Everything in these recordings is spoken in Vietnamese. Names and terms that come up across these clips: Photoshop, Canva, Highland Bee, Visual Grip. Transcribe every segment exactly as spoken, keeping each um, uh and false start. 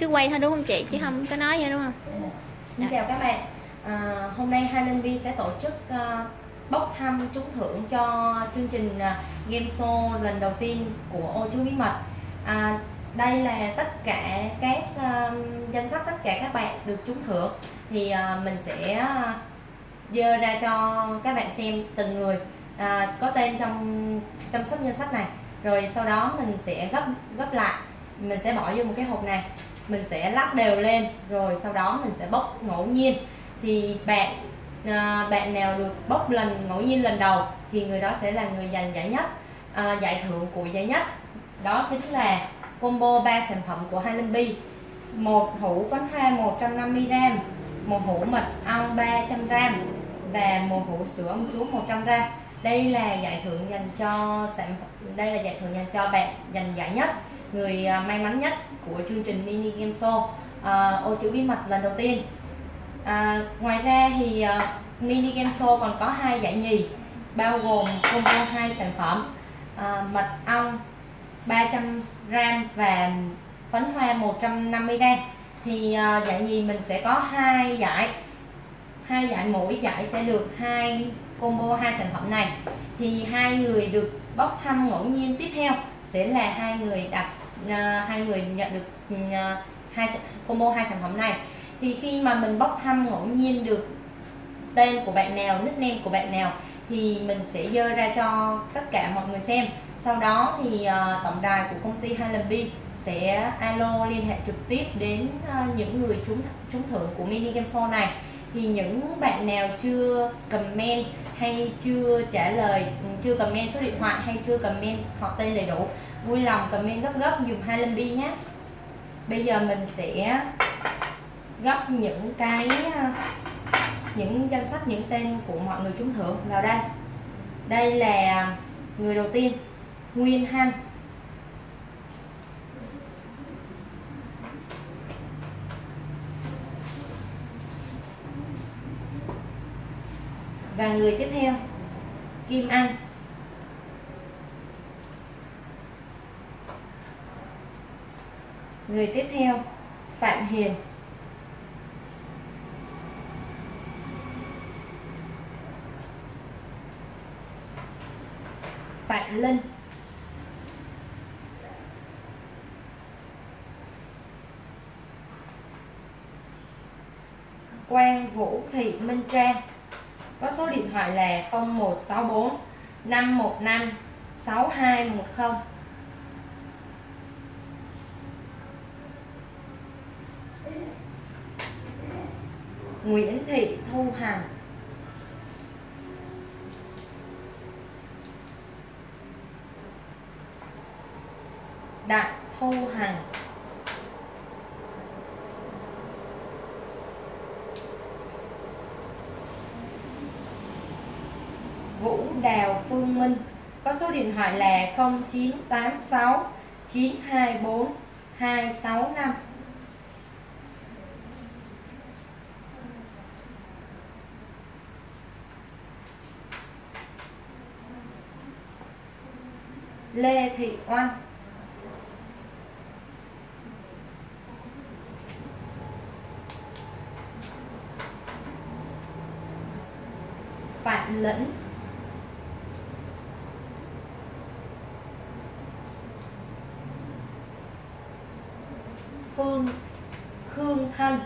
cứ quay thôi đúng không chị, chứ không có nói vậy đúng không? À, xin dạ. chào các bạn. À, hôm nay Highland Bee sẽ tổ chức uh, bốc thăm trúng thưởng cho chương trình uh, game show lần đầu tiên của Ô Chứa Bí Mật. À, đây là tất cả các uh, danh sách tất cả các bạn được trúng thưởng, thì uh, mình sẽ uh, dơ ra cho các bạn xem từng người à, có tên trong trong sách danh sách này, rồi sau đó mình sẽ gấp gấp lại, mình sẽ bỏ vô một cái hộp này, mình sẽ lắp đều lên, rồi sau đó mình sẽ bốc ngẫu nhiên. Thì bạn à, bạn nào được bốc lần ngẫu nhiên lần đầu thì người đó sẽ là người giành giải nhất, à, giải thưởng của giải nhất đó chính là combo ba sản phẩm của Highland Bee: một hũ phấn hoa một trăm năm mươi gam, một hũ mật ong ba trăm gam và một hũ sữa một chú một trăm gam. Đây là giải thưởng dành cho sản đây là giải thưởng dành cho bạn giành giải nhất, người may mắn nhất của chương trình mini game show à, Ô Chữ Bí Mật lần đầu tiên. À, ngoài ra thì uh, mini game show còn có hai giải nhì, bao gồm combo hai sản phẩm à, mật ong ba trăm gam và phấn hoa một trăm năm mươi gam. Thì uh, giải nhì mình sẽ có hai giải, hai giải mỗi giải sẽ được hai combo hai sản phẩm này. Thì hai người được bốc thăm ngẫu nhiên tiếp theo sẽ là hai người đặt uh, hai người nhận được uh, hai combo hai sản phẩm này. Thì khi mà mình bốc thăm ngẫu nhiên được tên của bạn nào, nickname của bạn nào thì mình sẽ dơ ra cho tất cả mọi người xem. Sau đó thì uh, tổng đài của công ty Highland Bee sẽ alo liên hệ trực tiếp đến uh, những người trúng trúng thưởng của mini game show này. Thì những bạn nào chưa comment hay chưa trả lời, chưa comment số điện thoại hay chưa comment họ tên đầy đủ, vui lòng comment gấp gấp dùm Highland Bee nhé. Bây giờ mình sẽ gấp những cái những danh sách, những tên của mọi người trúng thưởng vào đây. Đây là người đầu tiên, Nguyên Hanh. Và người tiếp theo, Kim Anh. Người tiếp theo, Phạm Hiền. Phạm Linh. Quang Vũ Thị Minh Trang có số điện thoại là không một sáu bốn năm một năm sáu hai một không. Nguyễn Thị Thu Hằng. Đặng Thu Hằng. Vũ Đào Phương Minh có số điện thoại là không chín tám sáu chín hai bốn hai sáu năm. Lê Thị Oanh. Phạm Lĩnh. Phương Khương Thanh.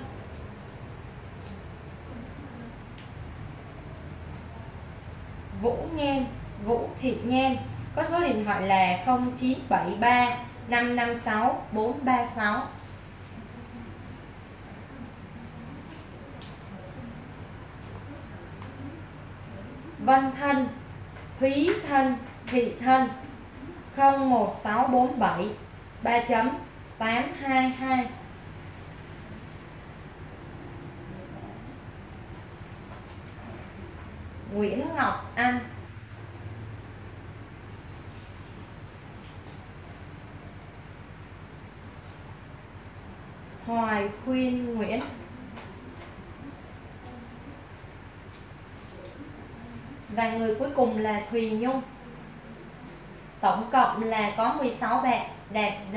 Vũ Nhan, Vũ Thị Nhan có số điện thoại là không chín bảy ba năm năm sáu bốn ba sáu. Văn Thanh, Thúy Thanh, Thị Thanh không một sáu bốn bảy ba chấm tám hai hai. Nguyễn Ngọc Anh. Hoài Khuyên Nguyễn. Và người cuối cùng là Thùy Nhung. Tổng cộng là có mười sáu bạn đạt